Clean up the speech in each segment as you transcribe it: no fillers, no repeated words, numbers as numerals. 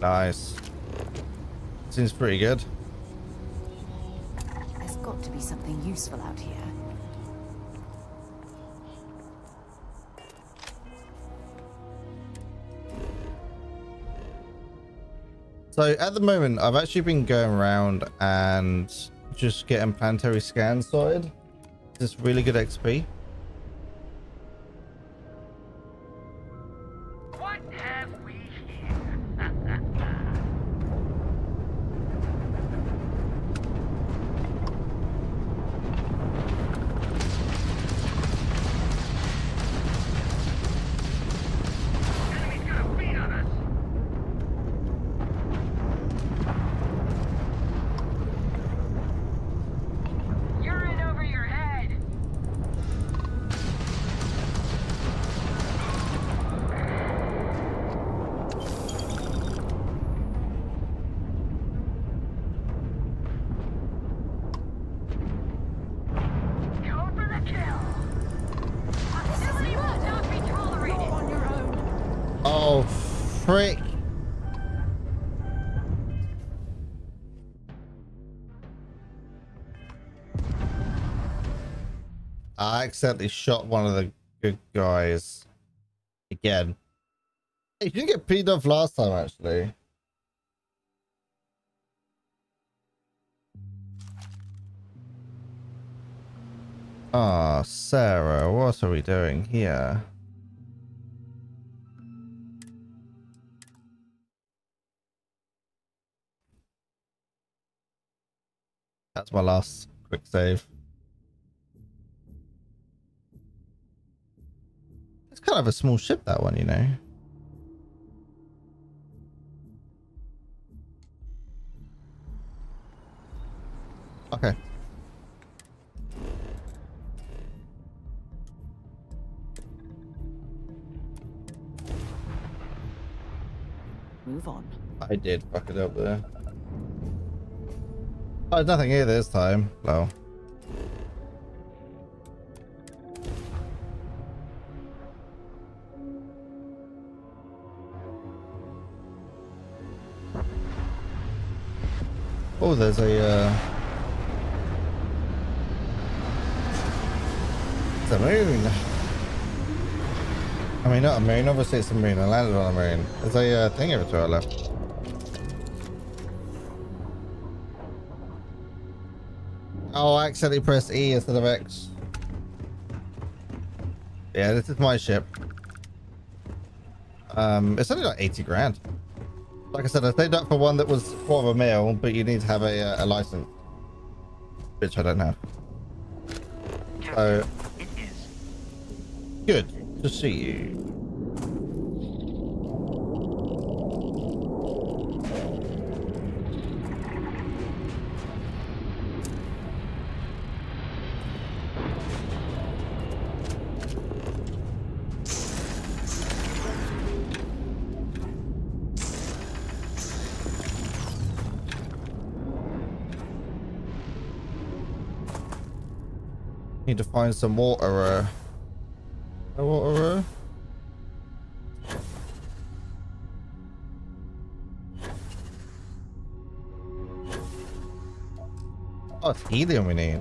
Nice. Seems pretty good. There's got to be something useful out here. So at the moment, I've actually been going around and just getting planetary scans sorted. It's really good XP. What have we here? I accidentally shot one of the good guys again. Hey, you didn't get peed off last time, actually. Ah, Sarah, what are we doing here? That's my last quick save. It's kind of a small ship, that one, you know. Okay. Move on. I did fuck it up there. Oh, there's nothing here this time. No. Oh, there's it's a moon. I mean, not a moon. Obviously, it's a moon. I landed on a moon. There's a thing over to our left. Oh, I accidentally pressed E instead of X. Yeah, this is my ship. It's only like 80 grand. Like I said, I saved up for one that was $250, but you need to have a license, which I don't have. So, good to see you. Need to find some water. Water. Oh, it's helium we need.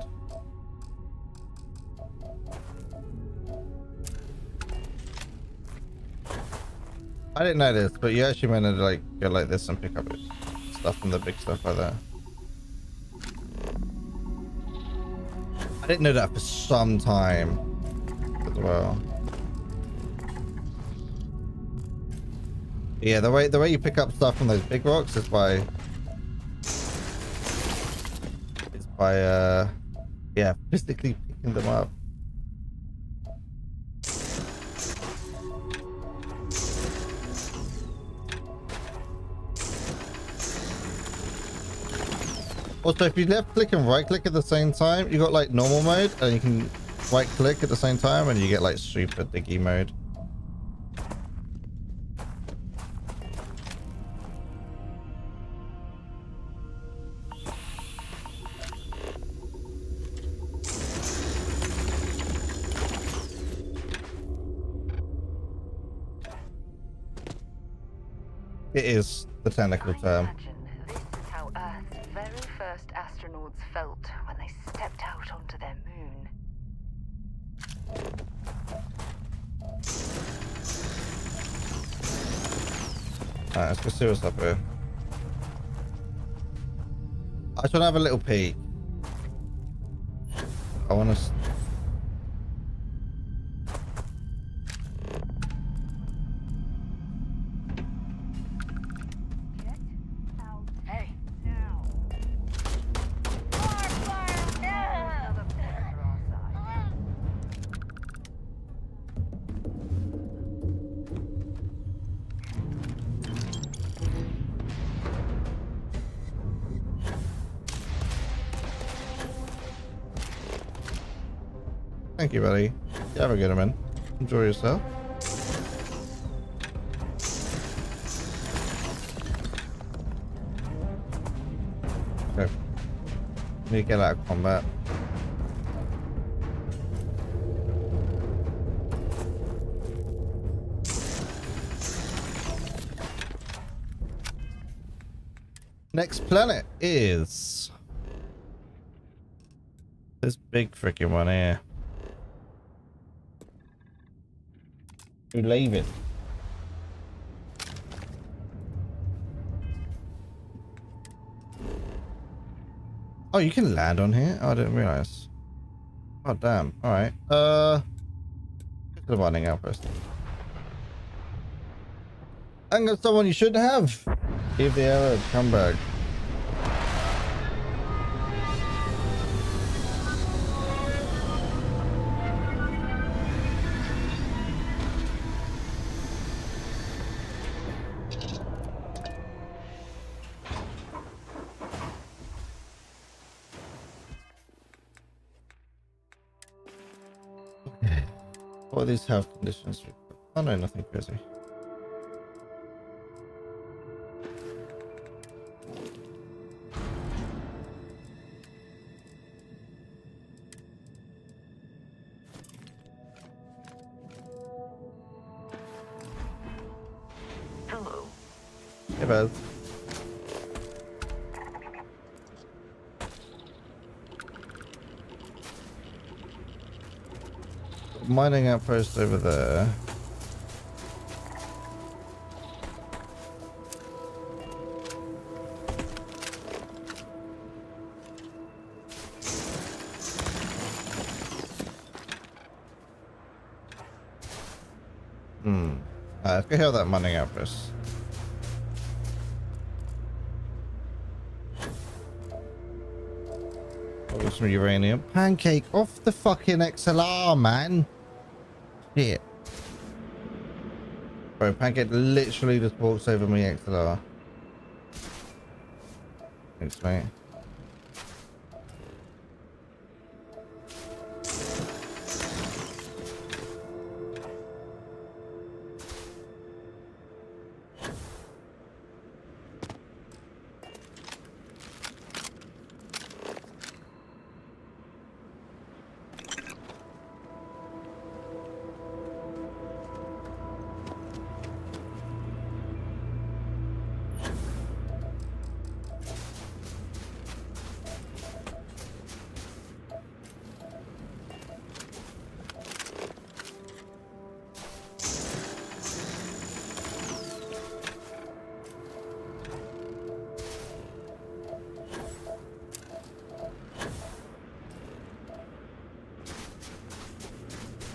I didn't know this, but you actually meant to like go like this and pick up stuff from the big stuff like that. I didn't know that for some time as well. Yeah, the way you pick up stuff from those big rocks is by physically picking them up. Also, if you left click and right click at the same time, you got like normal mode, and you can right click at the same time, and you get like super diggy mode. It is the technical term. This is how Earth's very first astronauts felt when they stepped out onto their moon. Alright, let's go see what's up here. I just want to have a little peek. I want to... Thank you, buddy. You have a good one. Enjoy yourself. Okay. Need to get out of combat. Next planet is this big freaking one here. You leave it. Oh, you can land on here? Oh, I didn't realize. Oh, damn. All right. The mining outpost. And that's someone you should have. Give the arrow a comeback. All these health conditions. Oh no, nothing crazy. Hello. Hey, Buzz. Mining outpost over there. Let's go heal that mining outpost. Got some uranium. Pancake off the fucking XLR, man. Shit. Bro, Pancake literally just walks over me XLR. Thanks, mate.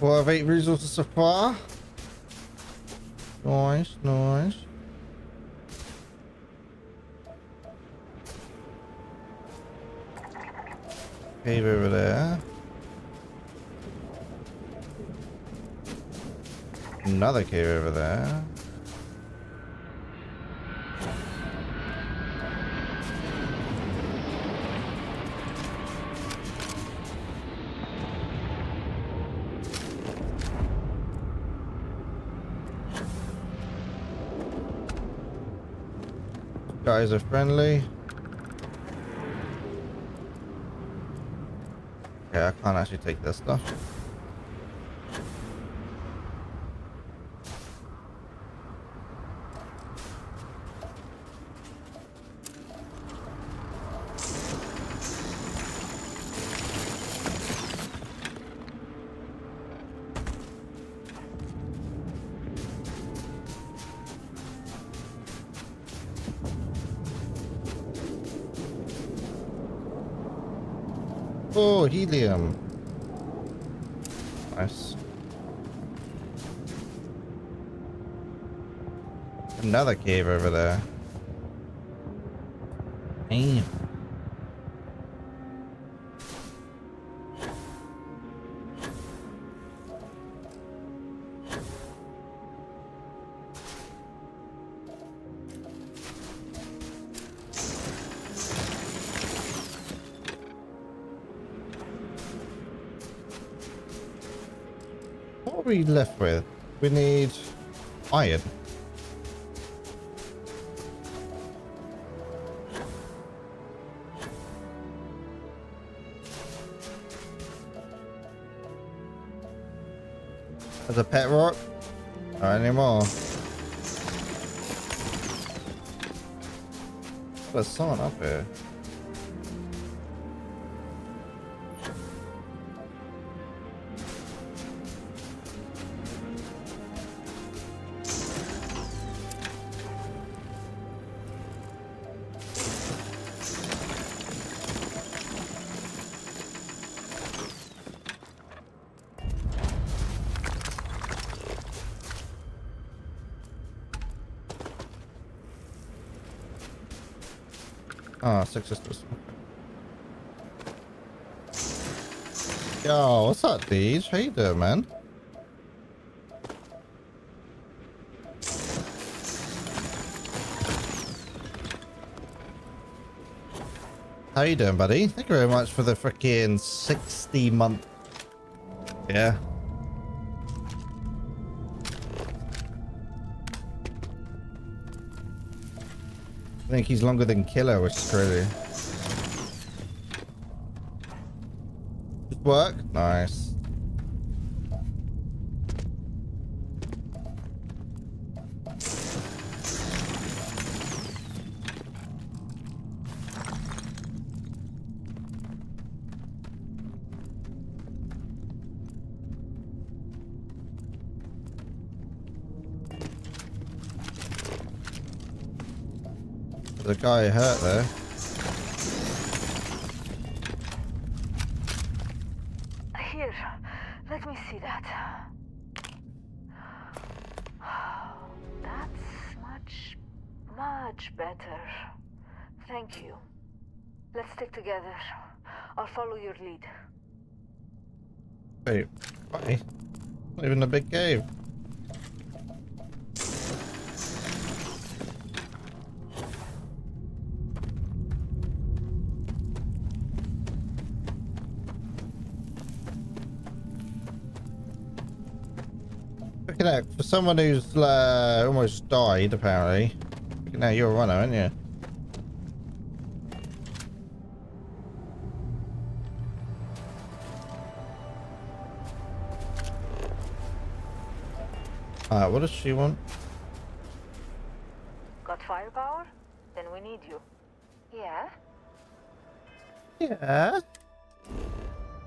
Well, I have 8 resources so far. Nice, nice. Cave over there. Another cave over there. Guys are friendly. Okay, I can't actually take this stuff. Oh, helium. Nice. Another cave over there. Damn. What are we left with? We need iron. As a pet rock? Not anymore. There's someone up here. Ah, six sisters. Yo, what's up, Deej? How you doing, man? How you doing, buddy? Thank you very much for the freaking 60 month. Yeah. I think he's longer than Killer, which is crazy. Good work. Nice. The guy hurt there. Here, let me see that. That's much, much better. Thank you. Let's stick together. I'll follow your lead. Wait, why? Not even a big cave. For someone who's almost died, apparently. Now you're a runner, aren't you? Alright, what does she want? Got firepower? Then we need you. Yeah? Yeah?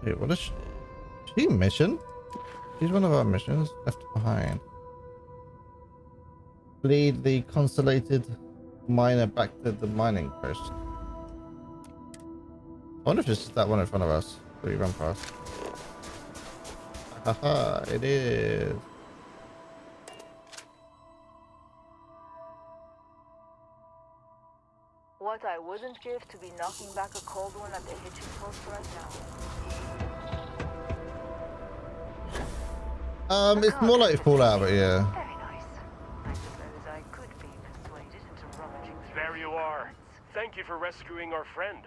Wait, what is she mission? She's one of our missions left behind. Lead the consulated miner back to the mining post. I wonder if this is that one in front of us that we run past. Haha, it is. What I wouldn't give to be knocking back a cold one at the hitching post right now. It's more like Fallout, but yeah. Very nice. I suppose I could be persuaded into rummaging. There you are. Thank you for rescuing our friend.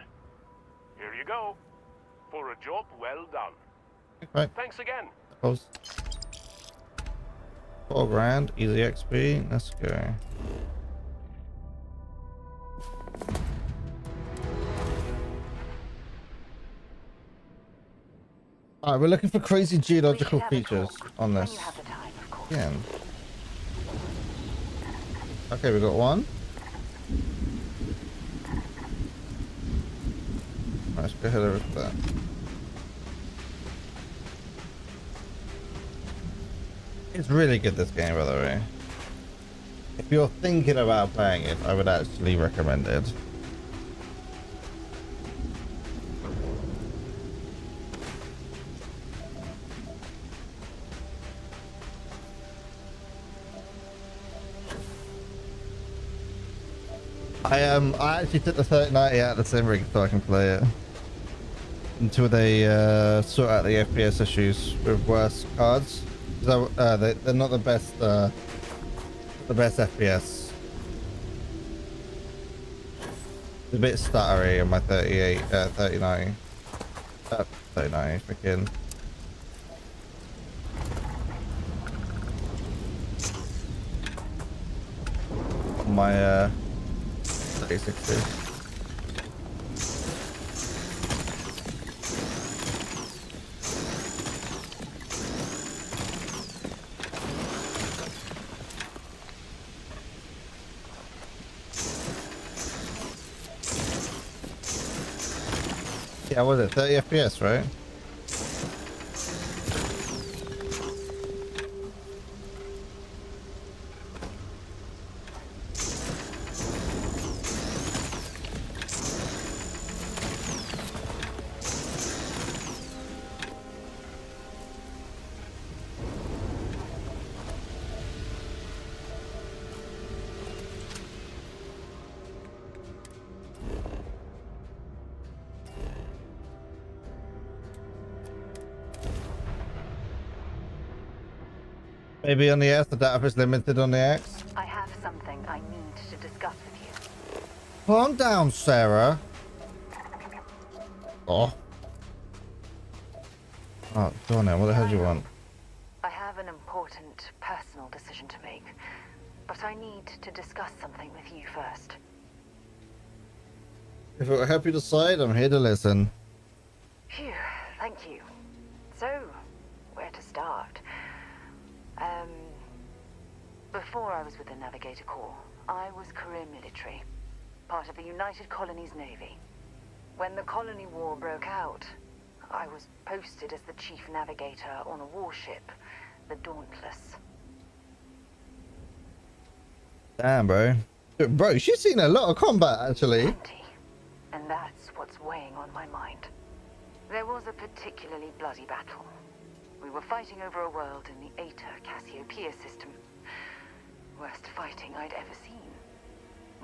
Here you go. For a job well done. Right. Thanks again. Close. 4 grand, easy XP. Let's go. Alright, we're looking for crazy geological features on this. Yeah. Okay, we got one. Right, let's go ahead over to that. It's really good, this game, by the way. If you're thinking about playing it, I would actually recommend it. I actually took the 3090 out of the same rig so I can play it until they sort out the FPS issues with worse cards. So they're not the best FPS. It's a bit stuttery on my 3090. 3090 freaking. On my 3060. Yeah, what was it? 30 FPS, right? Maybe on the S, the data is limited on the X. I have something I need to discuss with you. Calm down, Sarah. Oh. Oh, go on now. What the hell do you want? I have an important personal decision to make, but I need to discuss something with you first. If it will help you decide, I'm here to listen. Phew, thank you. So, where to start? Before I was with the Navigator Corps, I was career military, part of the United Colonies Navy. When the colony war broke out, I was posted as the chief navigator on a warship, the Dauntless. Damn, bro. Bro, she's seen a lot of combat, actually. 20, and that's what's weighing on my mind. There was a particularly bloody battle. We were fighting over a world in the Eta Cassiopeia system. Worst fighting I'd ever seen.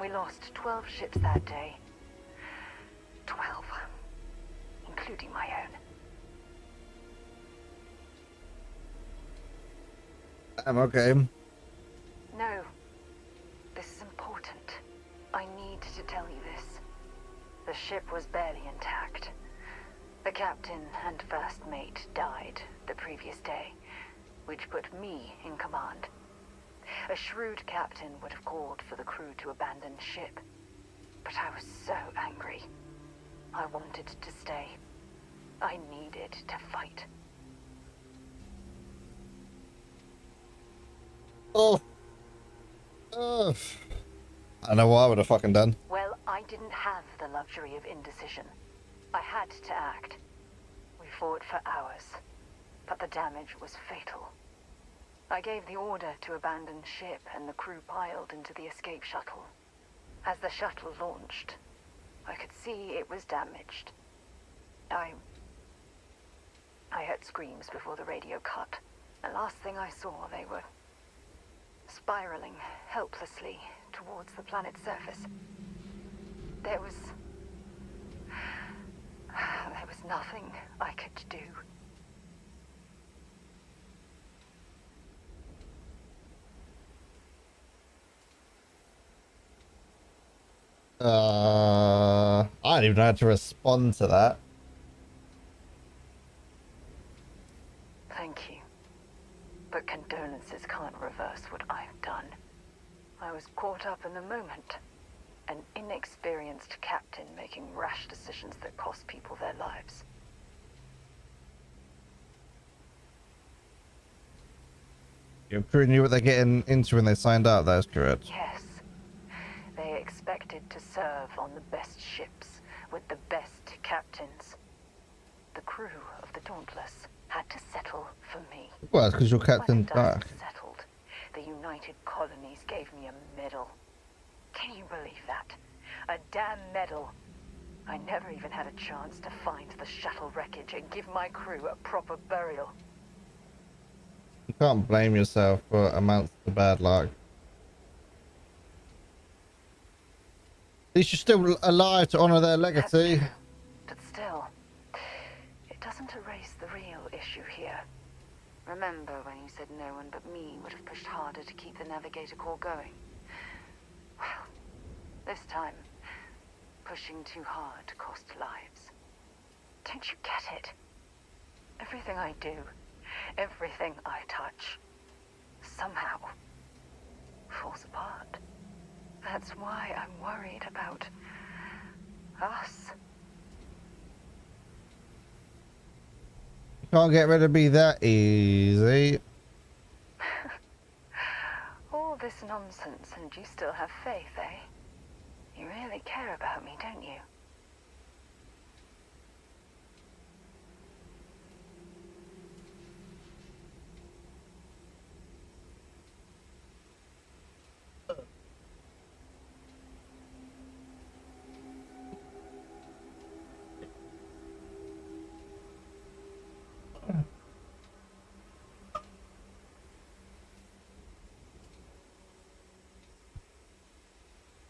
We lost 12 ships that day. 12. Including my own. I'm okay. No. This is important. I need to tell you this. The ship was barely intact. The captain and first mate died the previous day, which put me in command. A shrewd captain would have called for the crew to abandon ship, but I was so angry. I wanted to stay. I needed to fight. Oh. Ugh. I know what I would have fucking done. Well, I didn't have the luxury of indecision. I had to act. We fought for hours, but the damage was fatal. I gave the order to abandon ship, and the crew piled into the escape shuttle. As the shuttle launched, I could see it was damaged. I heard screams before the radio cut, and last thing I saw, they were spiraling helplessly towards the planet's surface. There was nothing I could do. I don't even know how to respond to that. Thank you. But condolences can't reverse what I've done. I was caught up in the moment. An inexperienced captain making rash decisions that cost people their lives. Your crew knew what they're getting into when they signed up, that's correct. Yes. They expected to serve on the best ships with the best captains. The crew of the Dauntless had to settle for me. Well, it's because your captain died. Settled. The United Colonies gave me a medal. Can you believe that? A damn medal. I never even had a chance to find the shuttle wreckage and give my crew a proper burial. You can't blame yourself for amounts of bad luck. least you're still alive to honor their legacy. That's true. But still, it doesn't erase the real issue here. Remember when you said no one but me would have pushed harder to keep the Navigator Corps going? Well, this time, pushing too hard cost lives. Don't you get it? Everything I do, everything I touch, somehow falls apart. That's why I'm worried about us. You can't get rid of me that easy. All this nonsense and you still have faith, eh? You really care about me, don't you?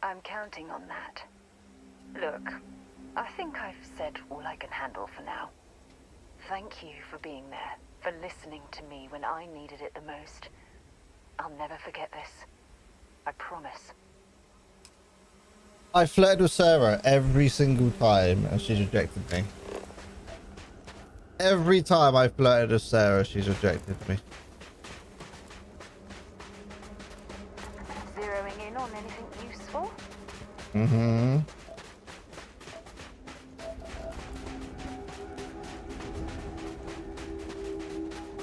I'm counting on that. Look, I think I've said all I can handle for now. Thank you for being there, for listening to me when I needed it the most. I'll never forget this. I promise. I flirted with Sarah every single time and she's rejected me. Every time I flirted with Sarah, she's rejected me. Zeroing in on anything useful? Mm-hmm.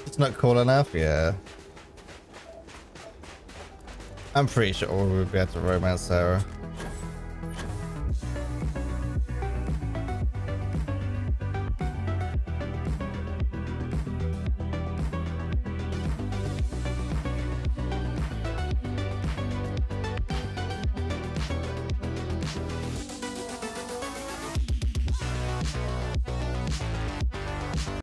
It's not cool enough, yeah. I'm pretty sure we'll be able to romance Sarah.